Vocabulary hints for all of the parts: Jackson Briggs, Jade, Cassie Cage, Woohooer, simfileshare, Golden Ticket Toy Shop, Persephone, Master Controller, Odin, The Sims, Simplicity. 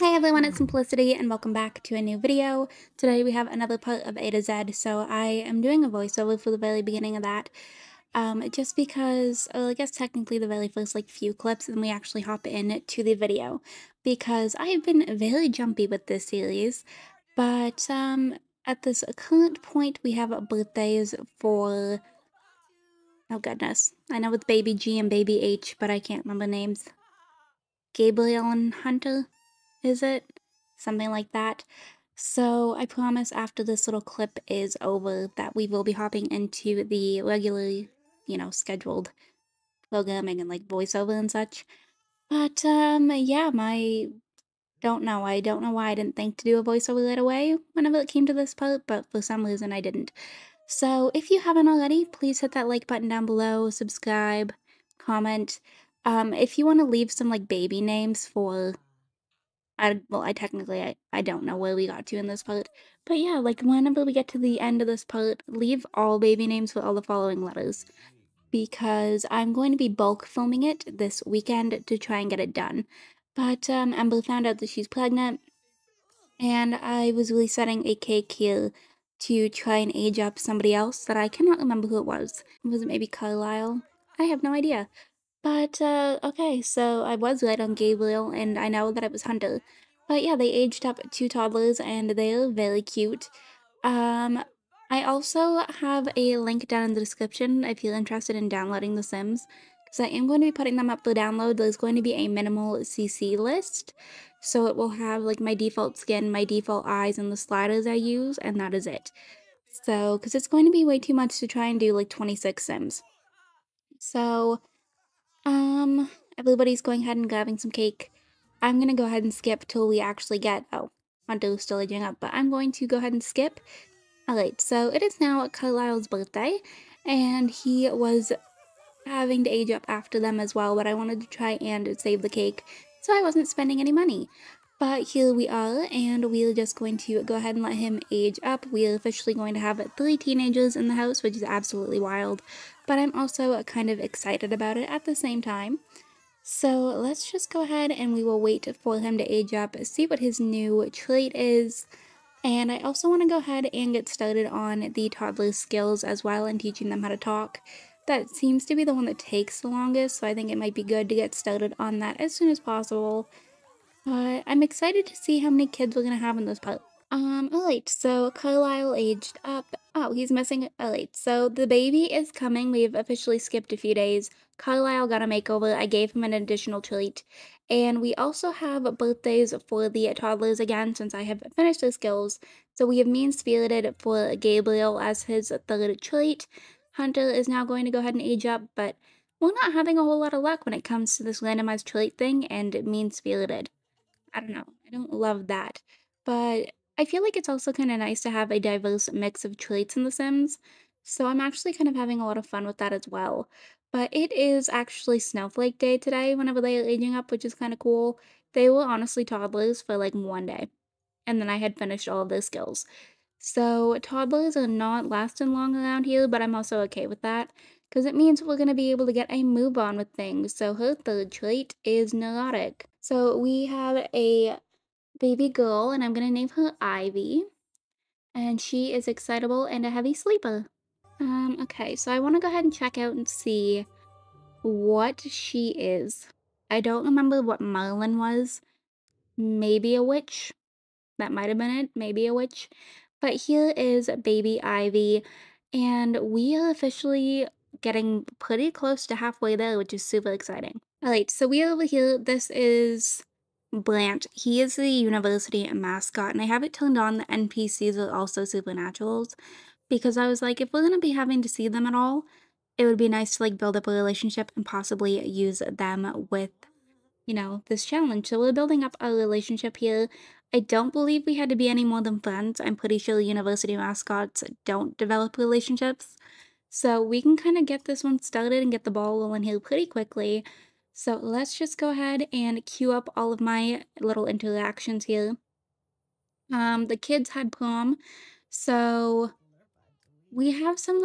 Hey everyone, it's Simplicity and welcome back to a new video. Today we have another part of A to Z, so I am doing a voiceover for the very beginning of that. Just because, well, I guess technically the very first few clips, and then we actually hop in to the video. Because I have been very jumpy with this series, but at this current point we have birthdays for, oh goodness, I know it's baby G and baby H, but I can't remember names. Gabriel and Hunter? Is it? Something like that. So I promise after this little clip is over that we will be hopping into the regularly, scheduled programming and voiceover and such. But yeah, I don't know why I didn't think to do a voiceover right away whenever it came to this part, but for some reason I didn't. So if you haven't already, please hit that like button down below, subscribe, comment. If you want to leave some baby names for I don't know where we got to in this part, but yeah, whenever we get to the end of this part, leave all baby names for all the following letters, because I'm going to be bulk filming it this weekend to try and get it done. But Ember found out that she's pregnant, and I was really setting a cake here to try and age up somebody else that I cannot remember who it was. Was it maybe Carlisle? I have no idea. But, okay, so I was right on Gabriel, and I know that it was Hunter. But yeah, they aged up two toddlers, and they're very cute. I also have a link down in the description if you're interested in downloading The Sims, because I am going to be putting them up for download. There's going to be a minimal CC list, so it will have, my default skin, my default eyes, and the sliders I use, and that is it. So, because it's going to be way too much to try and do, 26 Sims. So everybody's going ahead and grabbing some cake. I'm gonna go ahead and skip till we actually get, oh, Hunter's still aging up, but I'm going to go ahead and skip. Alright, so it is now Carlisle's birthday, and he was having to age up after them as well, but I wanted to try and save the cake, so I wasn't spending any money. But here we are, and we're just going to go ahead and let him age up. We're officially going to have 3 teenagers in the house, which is absolutely wild. But I'm also kind of excited about it at the same time. So let's just go ahead and we will wait for him to age up, see what his new trait is. And I also want to go ahead and get started on the toddler skills as well and teaching them how to talk. That seems to be the one that takes the longest, so I think it might be good to get started on that as soon as possible. But I'm excited to see how many kids we're going to have in this part. Alright, so Carlisle aged up. Oh, he's missing. Alright, so the baby is coming. We've officially skipped a few days. Carlisle got a makeover. I gave him an additional treat. And we also have birthdays for the toddlers again since I have finished their skills. So we have Mean Spirited for Gabriel as his 3rd treat. Hunter is now going to go ahead and age up, but we're not having a whole lot of luck when it comes to this randomized trait thing and Mean Spirited. I don't know. I don't love that. But I feel like it's also kind of nice to have a diverse mix of traits in The Sims. So I'm actually kind of having a lot of fun with that as well. But it is actually Snowflake Day today whenever they are aging up, which is kind of cool. They were honestly toddlers for 1 day. And then I had finished all of their skills. So toddlers are not lasting long around here, but I'm also okay with that. Because it means we're going to be able to get a move on with things. So her 3rd trait is neurotic. So we have a baby girl, and I'm going to name her Ivy. And she is excitable and a heavy sleeper. Okay, so I want to go ahead and check out and see what she is. I don't remember what Merlin was. Maybe a witch. That might have been it. Maybe a witch. But here is baby Ivy. And we are officially getting pretty close to halfway there, which is super exciting. Alright, so we are over here. This is Brant. He is the university mascot, and I have it turned on. The NPCs are also supernaturals, because I was like, if we're going to be having to see them at all, it would be nice to build up a relationship and possibly use them with, this challenge. So we're building up a relationship here. I don't believe we had to be any more than friends. I'm pretty sure university mascots don't develop relationships. So we can kind of get this one started and get the ball rolling here pretty quickly. So let's just go ahead and queue up all of my little interactions here. The kids had prom, so we have some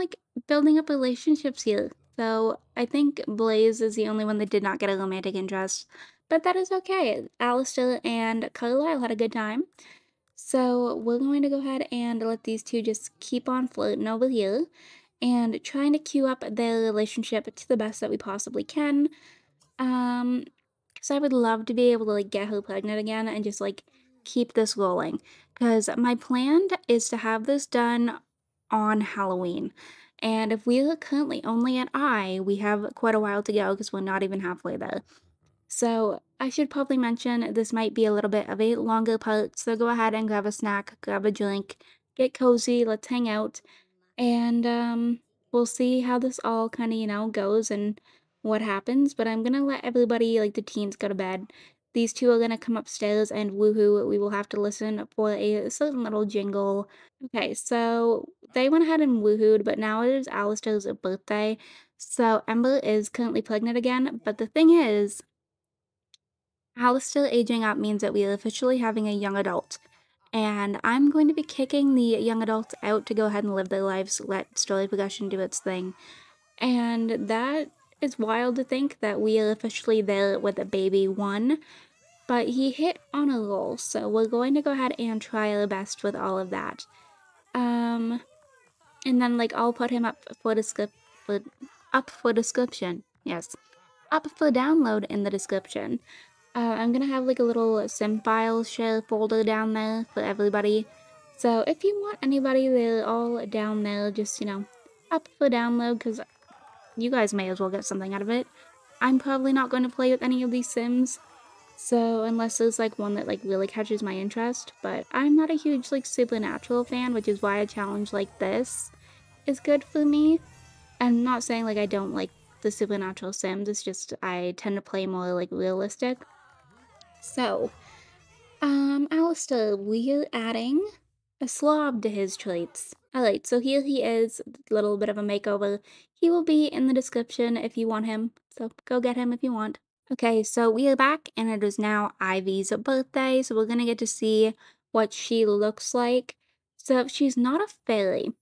building up relationships here. So I think Blaze is the only one that did not get a romantic interest, but that is okay. Alistair and Carlisle had a good time. So we're going to go ahead and let these two just keep on flirting over here and trying to queue up their relationship to the best that we possibly can. Because I would love to be able to like get her pregnant again and just like keep this rolling. Because my plan is to have this done on Halloween. And if we are currently only at I, we have quite a while to go because we're not even halfway there. So I should probably mention this might be a little bit of a longer part. So go ahead and grab a snack, grab a drink, get cozy, let's hang out. And we'll see how this all kind of, you know, goes and what happens. But I'm going to let everybody, like the teens, go to bed. These two are going to come upstairs and woohoo, we will have to listen for a certain little jingle. Okay, so they went ahead and woohooed, but now it is Alistair's birthday. So Ember is currently pregnant again, but the thing is, Alistair aging up means that we are officially having a young adult. And I'm going to be kicking the young adults out to go ahead and live their lives, let story progression do its thing. And that is wild to think that we are officially there with a baby one, but he hit on a roll, so we're going to go ahead and try our best with all of that. And then like I'll put him up for download in the description. I'm gonna have like a little simfileshare folder down there for everybody. So if you want anybody, they're all down there, just, you know, up for download, because you guys may as well get something out of it. I'm probably not going to play with any of these Sims, so unless there's like one that like really catches my interest. But I'm not a huge like supernatural fan, which is why a challenge like this is good for me. I'm not saying like I don't like the supernatural Sims, it's just I tend to play more like realistic. So, Alistair, we're adding a slob to his traits. Alright, so here he is, a little bit of a makeover. He will be in the description if you want him, so go get him if you want. Okay, so we are back, and it is now Ivy's birthday, so we're gonna get to see what she looks like. So she's not a fairy,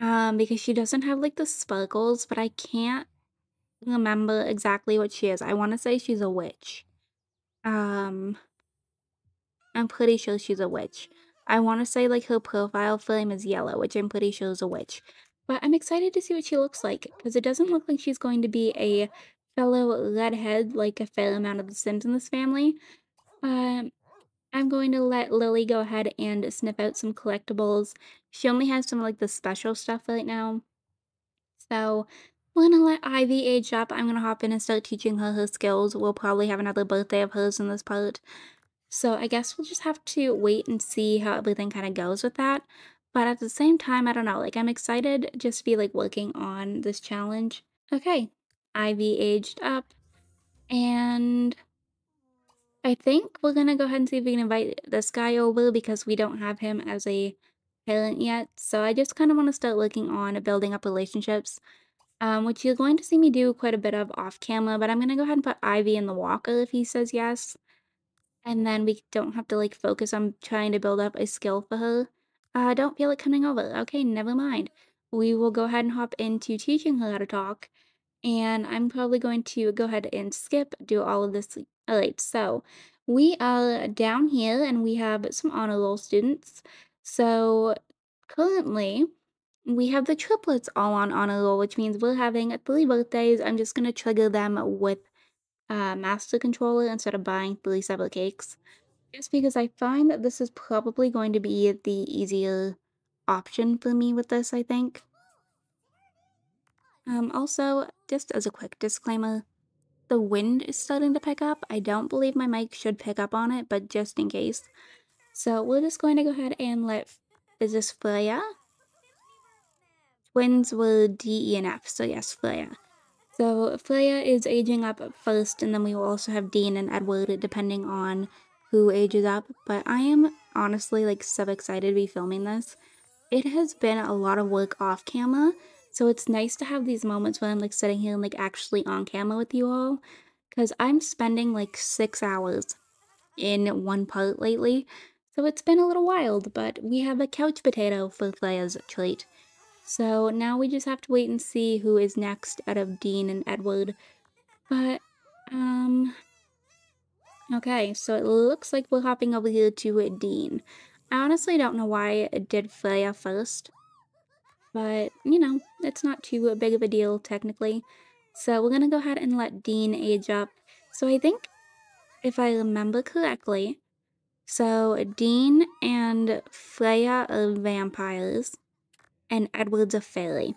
because she doesn't have like the sparkles, but I can't remember exactly what she is. I want to say she's a witch. I'm pretty sure she's a witch. I want to say like her profile frame is yellow, which I'm pretty sure is a witch. But I'm excited to see what she looks like, because it doesn't look like she's going to be a fellow redhead like a fair amount of the Sims in this family. I'm going to let Lily go ahead and sniff out some collectibles. She only has some like the special stuff right now. So we're gonna let Ivy age up. I'm gonna hop in and start teaching her her skills. We'll probably have another birthday of hers in this part. So I guess we'll just have to wait and see how everything kind of goes with that. But at the same time, I don't know, like I'm excited just to be like working on this challenge. Okay, Ivy aged up, and I think we're gonna go ahead and see if we can invite this guy over, because we don't have him as a parent yet. So I just kind of want to start working on building up relationships, which you're going to see me do quite a bit of off camera, but I'm gonna go ahead and put Ivy in the walker if he says yes. And then we don't have to like focus on trying to build up a skill for her. Don't feel like coming over. Okay, never mind. We will go ahead and hop into teaching her how to talk. And I'm probably going to go ahead and skip, do all of this. Alright, so we are down here and we have some honor roll students. So currently we have the triplets all on honor roll, which means we're having 3 birthdays. I'm just going to trigger them with Master Controller instead of buying 3 separate cakes, just because I find that this is probably going to be the easier option for me with this, I think. Also, just as a quick disclaimer, the wind is starting to pick up. I don't believe my mic should pick up on it, but just in case. So we're just going to go ahead and let, is this Freya? Twins were D, E, and F, so yes, Freya. So Freya is aging up first, and then we will also have Dean and Edward, depending on who ages up. But I am honestly like so excited to be filming this. It has been a lot of work off camera, so it's nice to have these moments where I'm like sitting here and like actually on camera with you all, because I'm spending like 6 hours in one part lately. So it's been a little wild, but we have a couch potato for Freya's treat. So now we just have to wait and see who is next out of Dean and Edward. But, okay, so it looks like we're hopping over here to Dean. I honestly don't know why I did Freya first, but, you know, it's not too big of a deal, technically. So we're gonna go ahead and let Dean age up. So I think, if I remember correctly, so Dean and Freya are vampires, and Edward's a fairy.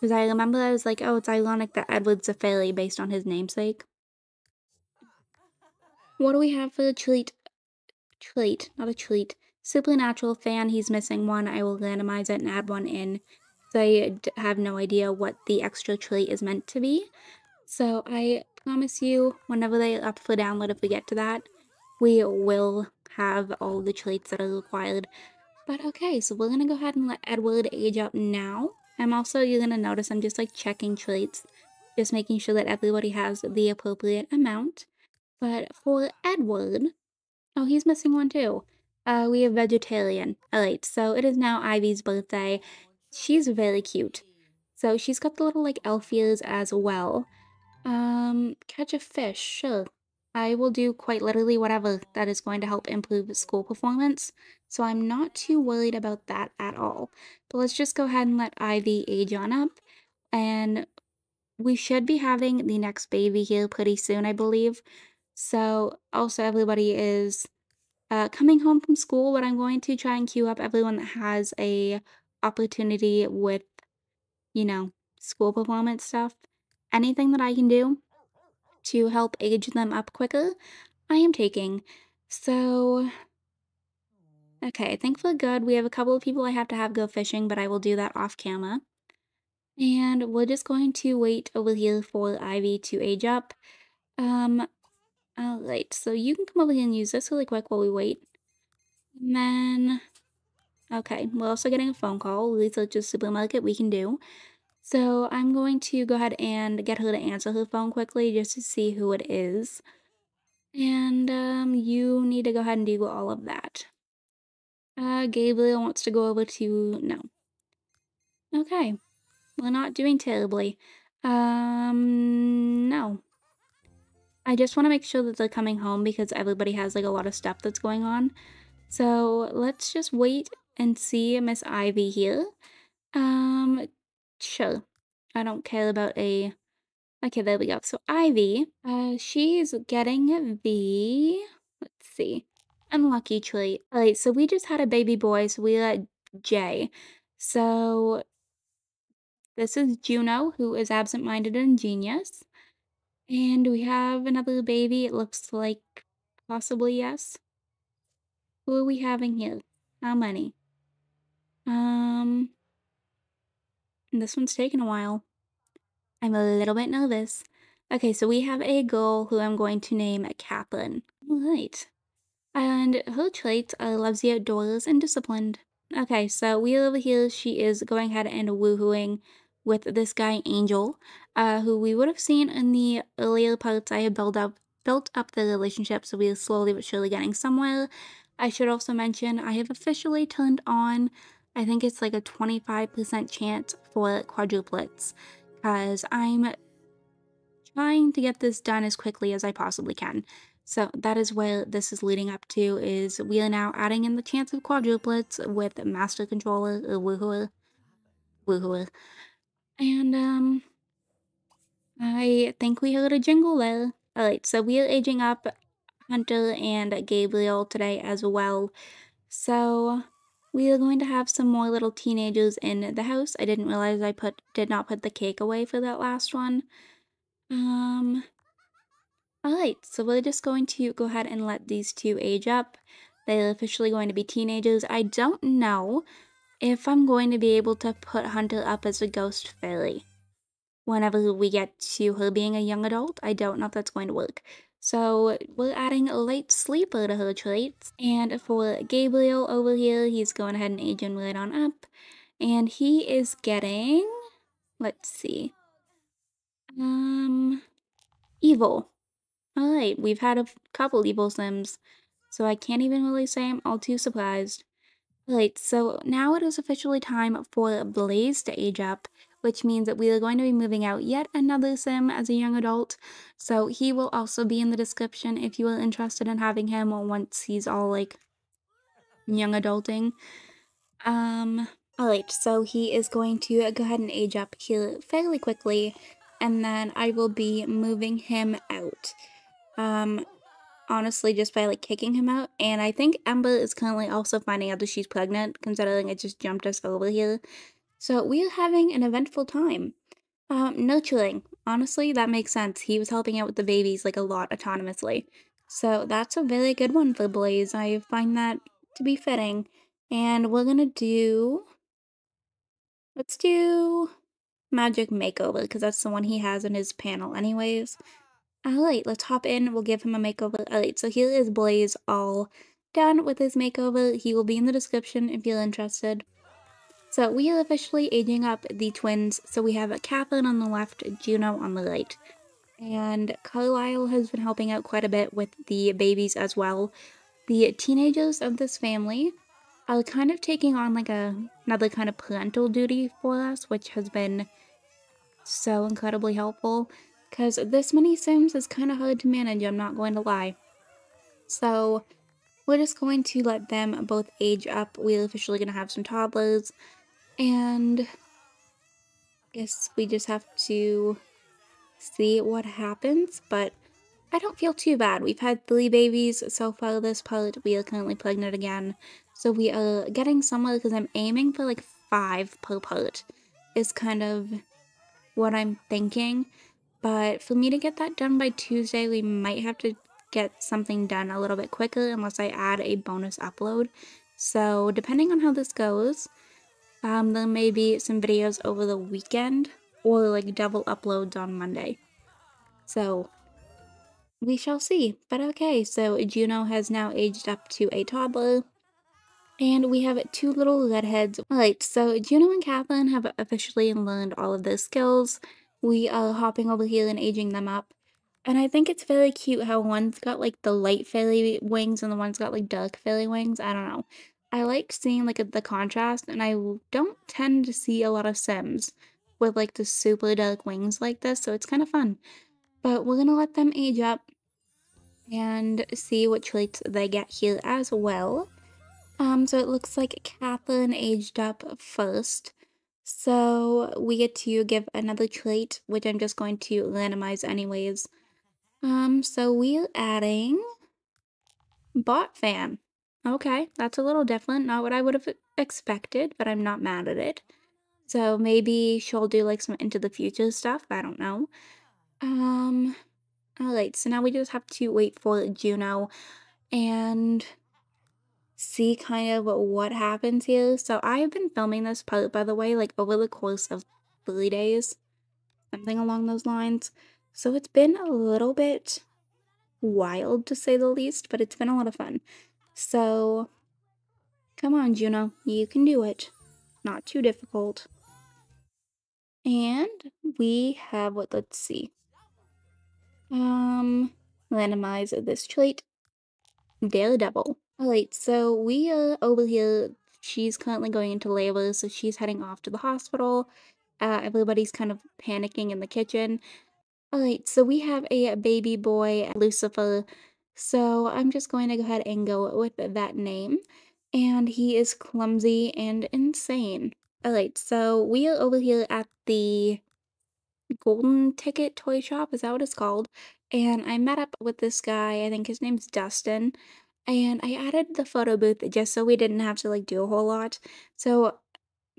Because I remember I was like, oh, it's ironic that Edward's a fairy based on his namesake. What do we have for a treat? Treat, not a treat. Supernatural fan, he's missing one. I will randomize it and add one in. So I have no idea what the extra treat is meant to be. So I promise you, whenever they up for download, if we get to that, we will have all the traits that are required. But okay, so we're gonna go ahead and let Edward age up now. I'm also, you're gonna notice I'm just like checking traits, just making sure that everybody has the appropriate amount. But for Edward, oh, he's missing one too. We have vegetarian. Alright, so it is now Ivy's birthday. She's very cute. So she's got the little like elf ears as well. Catch a fish, sure. I will do quite literally whatever that is going to help improve school performance, so I'm not too worried about that at all. But let's just go ahead and let Ivy age on up, and we should be having the next baby here pretty soon, I believe. So, also everybody is coming home from school, but I'm going to try and queue up everyone that has a opportunity with, you know, school performance stuff. Anything that I can do to help age them up quicker, I am taking. So, okay, I think we're good. We have a couple of people I have to have go fishing, but I will do that off camera. And we're just going to wait over here for Ivy to age up. Alright, so you can come over here and use this really quick while we wait. And then, okay, we're also getting a phone call. Research is supermarket, we can do. So I'm going to go ahead and get her to answer her phone quickly just to see who it is. And you need to go ahead and do all of that. Gabriel wants to go over to... no. Okay. We're not doing terribly. No. I just want to make sure that they're coming home because everybody has like a lot of stuff that's going on. So let's just wait and see Miss Ivy here. Sure. I don't care about a... okay, there we go. So Ivy, she's getting the... let's see. Unlucky treat. Alright, so we just had a baby boy, so we let Jay. So this is Juno, who is absent-minded and genius. And we have another baby, it looks like possibly yes. Who are we having here? How many? This one's taken a while. I'm a little bit nervous. Okay, so we have a girl who I'm going to name Kaplan. Alright. And her traits are loves the outdoors and disciplined. Okay, so we're over here. She is going ahead and woohooing with this guy, Angel, who we would have seen in the earlier parts. I have built up the relationship, so we are slowly but surely getting somewhere. I should also mention I have officially turned on... I think it's like a 25% chance for quadruplets, because I'm trying to get this done as quickly as I possibly can. So that is where this is leading up to, is we are now adding in the chance of quadruplets with Master Controller, or Woohooer. And, I think we heard a jingle there. Alright, so we are aging up Hunter and Gabriel today as well. So... we are going to have some more little teenagers in the house. I didn't realize I did not put the cake away for that last one. Alright, so we're just going to go ahead and let these two age up. They're officially going to be teenagers. I don't know if I'm going to be able to put Hunter up as a ghost fairy. Whenever we get to her being a young adult, I don't know if that's going to work. So we're adding a light sleeper to her traits. And for Gabriel over here, he's going ahead and aging right on up. And he is getting, let's see, evil. Alright, we've had a couple evil Sims, so I can't even really say I'm all too surprised. Alright, so now it is officially time for Blaze to age up, which means that we are going to be moving out yet another Sim as a young adult. So he will also be in the description if you are interested in having him once he's all like young adulting. Alright, so he is going to go ahead and age up here fairly quickly, and then I will be moving him out. Honestly, just by like kicking him out. And I think Ember is currently also finding out that she's pregnant, considering it just jumped us over here. So we're having an eventful time. Nurturing. Honestly, that makes sense. He was helping out with the babies like a lot autonomously. So that's a very good one for Blaze. I find that to be fitting. And we're gonna do... let's do Magic Makeover, because that's the one he has in his panel anyways. Alright, let's hop in, we'll give him a makeover. Alright, so here is Blaze all done with his makeover. He will be in the description if you're interested. So we are officially aging up the twins. So we have Catherine on the left, Juno on the right. And Carlisle has been helping out quite a bit with the babies as well. The teenagers of this family are kind of taking on like another kind of parental duty for us, which has been so incredibly helpful. Because this many Sims is kind of hard to manage, I'm not going to lie. So we're just going to let them both age up. We're officially going to have some toddlers. And I guess we just have to see what happens. But I don't feel too bad. We've had 3 babies so far this part. We are currently pregnant again. So we are getting somewhere, because I'm aiming for like 5 per part is kind of what I'm thinking. But for me to get that done by Tuesday, we might have to get something done a little bit quicker unless I add a bonus upload. So depending on how this goes, there may be some videos over the weekend or like double uploads on Monday. So we shall see. But okay, so Juno has now aged up to a toddler. And we have 2 little redheads. Alright, so Juno and Catherine have officially learned all of their skills. We are hopping over here and aging them up. And I think it's very cute how one's got like the light fairy wings and the one's got like dark fairy wings. I don't know. I like seeing like the contrast, and I don't tend to see a lot of Sims with like the super dark wings like this. So it's kind of fun. But we're going to let them age up and see what traits they get here as well. So it looks like Catherine aged up first. So we get to give another trait, which I'm just going to randomize anyways. So we're adding Bot Fan. Okay, that's a little different. Not what I would have expected, but I'm not mad at it. So maybe she'll do like some Into the Future stuff. I don't know. Alright, so now we just have to wait for Juno and see kind of what happens here. So I have been filming this part, by the way, like over the course of 3 days, something along those lines. So it's been a little bit wild, to say the least, but it's been a lot of fun. So come on, Juno, you can do it. Not too difficult. And we have what, let's see, randomize this trait, Daredevil. Alright, so we are over here. She's currently going into labor, so she's heading off to the hospital. Everybody's kind of panicking in the kitchen. Alright, so we have a baby boy, Lucifer. So I'm just going to go ahead and go with that name. And he is clumsy and insane. Alright, so we are over here at the Golden Ticket Toy Shop, is that what it's called? And I met up with this guy, I think his name's Dustin. And I added the photo booth just so we didn't have to like do a whole lot. So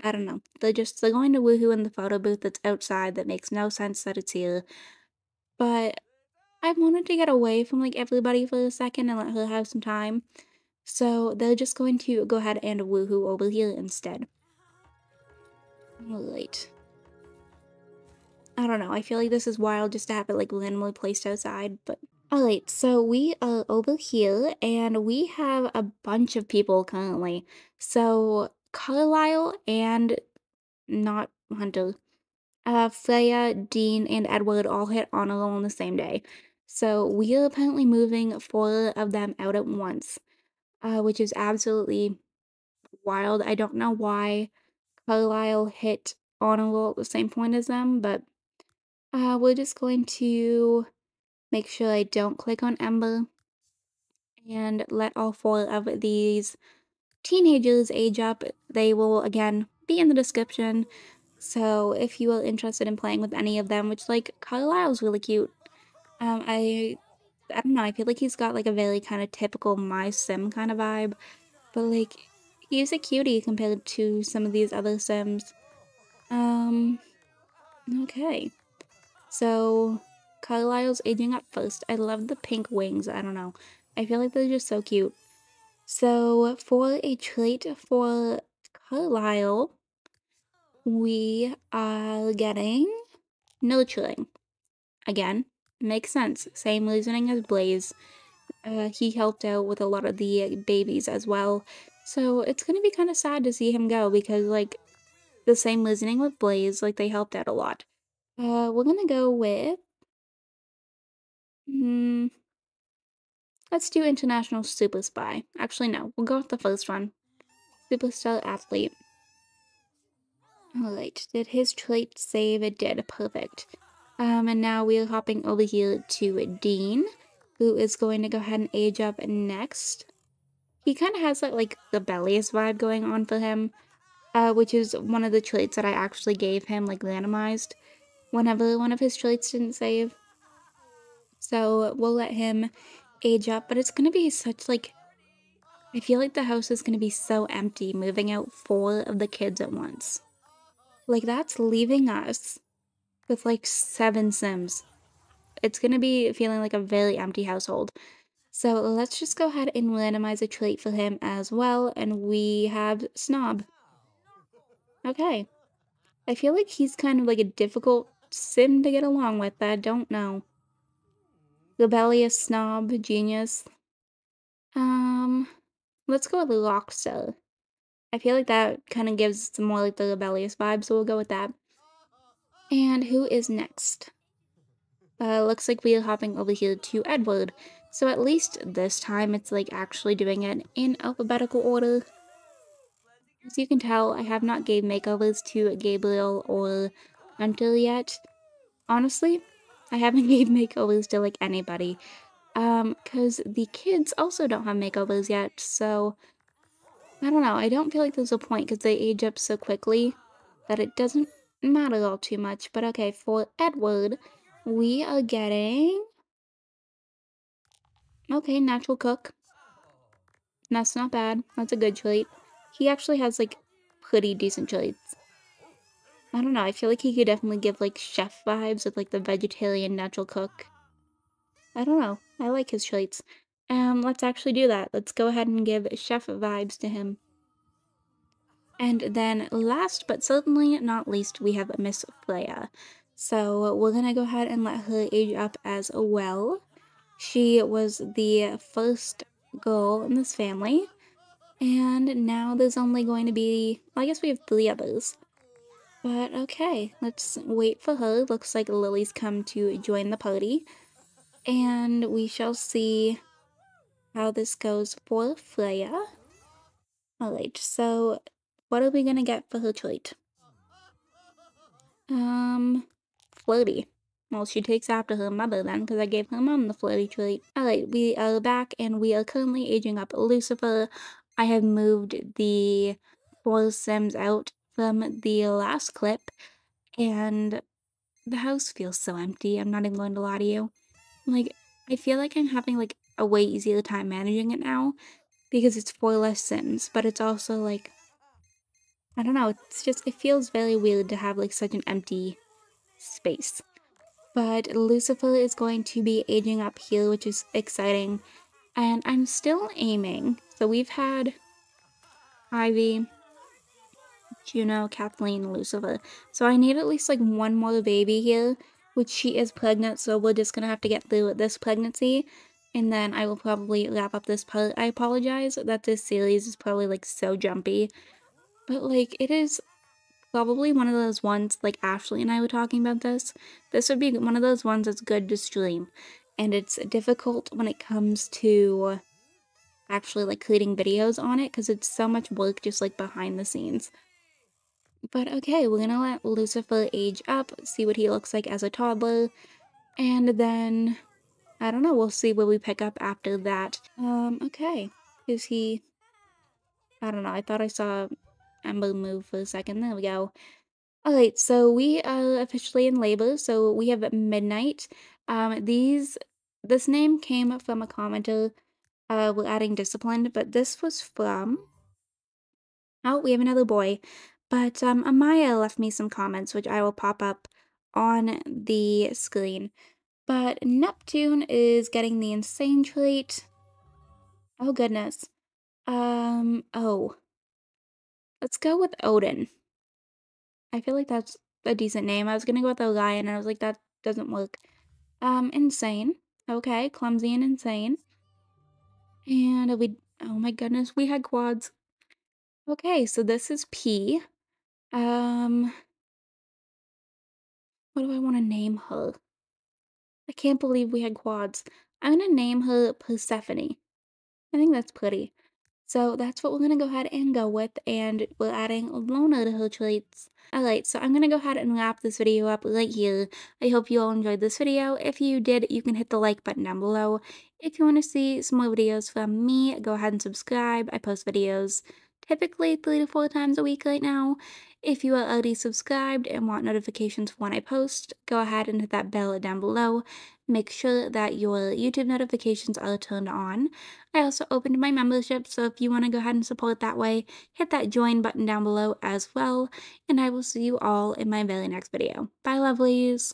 I don't know. They're going to woohoo in the photo booth that's outside. That makes no sense that it's here. But I wanted to get away from like everybody for a second and let her have some time. So they're just going to go ahead and woohoo over here instead. Alright. I don't know. I feel like this is wild just to have it like randomly placed outside, but alright, so we are over here, and we have a bunch of people currently. So, Carlisle and, not Hunter, Freya, Dean, and Edward all hit honor roll on the same day. So, we are apparently moving 4 of them out at once, which is absolutely wild. I don't know why Carlisle hit Honolulu at the same point as them, but we're just going to make sure I don't click on Ember and let all four of these teenagers age up. They will, again, be in the description. So if you are interested in playing with any of them, which, like, Carlisle's really cute. I don't know, I feel like he's got, like, a very kind of typical My Sim kind of vibe. But, like, he's a cutie compared to some of these other Sims. Okay. So, Carlisle's aging up first. I love the pink wings, I don't know. I feel like they're just so cute. So, for a trait for Carlisle, we are getting nurturing. Again, makes sense. Same reasoning as Blaze. He helped out with a lot of the babies as well. So it's going to be kind of sad to see him go because, like, the same reasoning with Blaze, like, they helped out a lot. We're going to go with... let's do International Super Spy. Actually, no. We'll go with the first one. Superstar Athlete. Alright, did his trait save? It did. Perfect. And now we're hopping over here to Dean, who is going to go ahead and age up next. He kind of has that, like, rebellious vibe going on for him, which is one of the traits that I actually gave him, like, randomized, whenever one of his traits didn't save. So we'll let him age up, but it's going to be such, like, I feel like the house is going to be so empty moving out four of the kids at once. Like, that's leaving us with, like, 7 Sims. It's going to be feeling like a very empty household. So let's just go ahead and randomize a trait for him as well. And we have Snob. Okay. I feel like he's kind of like a difficult Sim to get along with. I don't know. Rebellious, Snob, Genius. Let's go with Rockstar. I feel like that kind of gives some more like the rebellious vibe, so we'll go with that. And who is next? Looks like we are hopping over here to Edward. So at least this time it's like actually doing it in alphabetical order. As you can tell, I have not gave makeovers to Gabriel or Hunter yet. Honestly, I haven't gave makeovers to like anybody. Because the kids also don't have makeovers yet, so... I don't know, I don't feel like there's a point because they age up so quickly that it doesn't matter all too much. But okay, for Edward, we are getting... okay, Natural Cook. That's not bad. That's a good trait. He actually has, like, pretty decent traits. I don't know, I feel like he could definitely give, like, chef vibes with, like, the vegetarian natural cook. I don't know, I like his traits. Let's actually do that. Let's go ahead and give chef vibes to him. And then last but certainly not least, we have Miss Freya. So we're gonna go ahead and let her age up as well. She was the first girl in this family. And now there's only going to be, well, I guess we have 3 others. But okay, let's wait for her. Looks like Lily's come to join the party. And we shall see how this goes for Freya. Alright, so what are we gonna get for her trait? Flirty. Well, she takes after her mother then, because I gave her mom the flirty trait. Alright, we are back, and we are currently aging up Lucifer. I have moved the 4 Sims out from the last clip, and the house feels so empty, I'm not even going to lie to you. Like, I feel like I'm having, like, a way easier time managing it now because it's 4 less Sims, but it's also like, I don't know, it's just, it feels very weird to have like such an empty space. But Lucifer is going to be aging up here, which is exciting, and I'm still aiming. So we've had Ivy, Juno, Kathleen, Lucifer, so I need at least like 1 more baby here, which she is pregnant, so we're just gonna have to get through this pregnancy. And then I will probably wrap up this part. I apologize that this series is probably, like, so jumpy. But, like, it is probably one of those ones, like, Ashley and I were talking about this. This would be one of those ones that's good to stream. And it's difficult when it comes to actually like creating videos on it because it's so much work just like behind the scenes. But okay, we're gonna let Lucifer age up, see what he looks like as a toddler, and then I don't know, we'll see where we pick up after that. Okay, is he, I don't know, I thought I saw Ember move for a second. There we go. Alright, so we are officially in labor, so we have Midnight. This name came from a commenter. We're adding Disciplined, but this was from... Oh, we have another boy. But Amaya left me some comments, which I will pop up on the screen. But Neptune is getting the Insane trait. Oh, goodness. Oh. Let's go with Odin. I feel like that's a decent name. I was gonna go with Orion, and I was like, that doesn't work. Insane. Okay, clumsy and insane. And we... Oh my goodness, we had quads. Okay, so this is P. What do I want to name her? I can't believe we had quads. I'm gonna name her Persephone. I think that's pretty. So that's what we're going to go ahead and go with, and we're adding Lona to her traits. Alright, so I'm going to go ahead and wrap this video up right here. I hope you all enjoyed this video. If you did, you can hit the like button down below. If you want to see some more videos from me, go ahead and subscribe. I post videos typically 3 to 4 times a week right now. If you are already subscribed and want notifications for when I post, go ahead and hit that bell down below. Make sure that your YouTube notifications are turned on. I also opened my membership, so if you want to go ahead and support that way, hit that join button down below as well. And I will see you all in my very next video. Bye, lovelies!